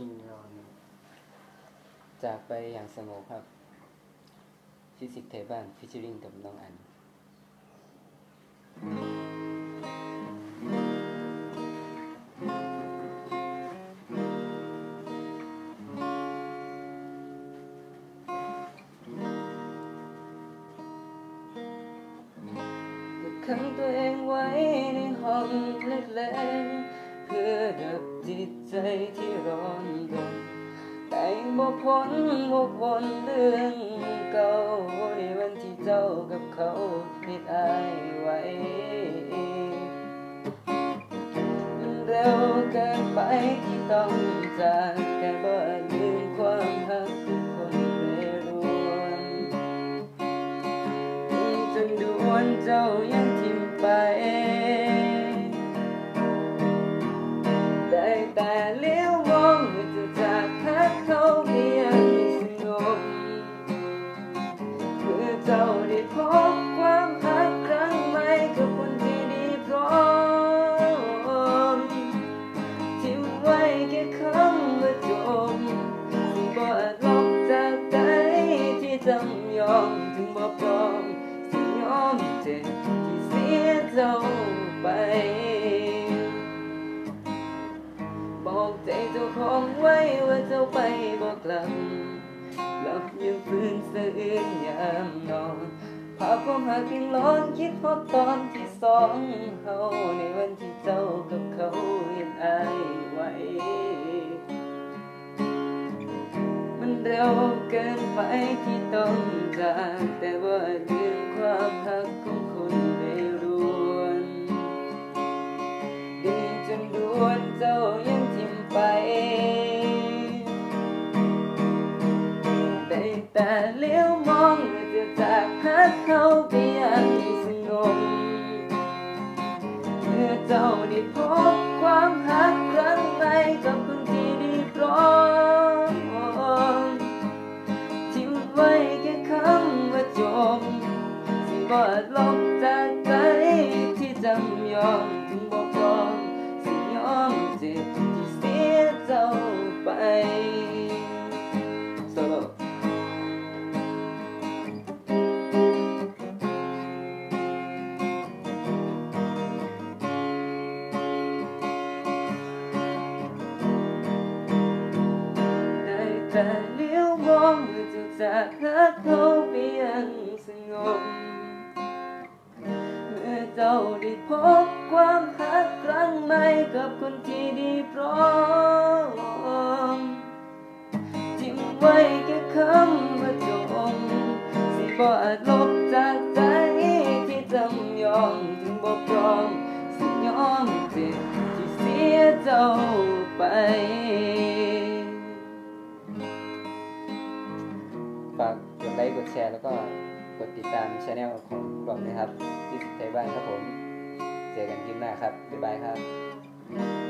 Skin on จากไปอย่างสงบครับฟิสิกส์ไทยบ้านฟิชเชอริงกับน้องอันขังตัวเองไว้ในห้องเล็กๆเพื่อดับจิตใจที่ร้อนรนแต่บ่พ้นบ่วนเรื่องเก่าในวันที่เจ้ากับเขาผิดอ้ายไว้มันเร็วเกินไปที่ต้องจากแต่บ่ลืมความหักคือคนเร่ร่อนจนดวนเจ้ายังทิ้มไปได้แต่เลี้ยวมองเมื่อจะจากเขาไม่ยังสงบเมื่อเจ้าได้พบความรักครั้งใหม่กับคนที่ดีพร้อมทิ้งไว้แค่คำว่าจบที่บ่อาจลบจากใจที่จำยอมถึงบ่พร้อมที่ยอมเจ็บที่เสียเจ้าไปบอกใจเจ้าของไว้ว่าเจ้าไปบอกกลับหลับอยู่ฟื้นสะอื้นยามนอนภาพความหากินร้อนคิดพอตอนที่สองเขาในวันที่เจ้ากับเขาเห็นอายไว้มันเร็วเกินไปที่ต้องจากแต่ว่าลืมความหักของคนไปรวนดึงจนดวนเจ้ายังทิ้งไปแต่เลี้ยวมองเมื่อจะจากพักเขาไปอย่างสงบเมื่อเจ้าได้พบความรักครั้งใหม่กับคนที่ดีพร้อมทิ้งไว้แค่คำว่าจบที่บ่อาจลบจากใจที่จำยอมถึงบ่พร้อมที่ยอมเจ็บที่เสียเจ้าไปแต่เลี้ยวมองเมื่อจะจากรักเขาไปอย่างสงบเมื่อเจ้าได้พบความรักครั้งใหม่กับคนที่ดีพร้อมทิ้งไว้แค่คำว่าจบสิบ่อาจลบจากใจที่จำยอมถึงบ่พร้อมสิยอมเจ็บที่เสียเจ้าไปฝากกดไลค์กดแชร์แล้วก็กดติดตามช anel ของกล่องนะครับที่สุดไทยบ้านครับผมเจอกันคลิปหน้าครับบ๊ายบายครับ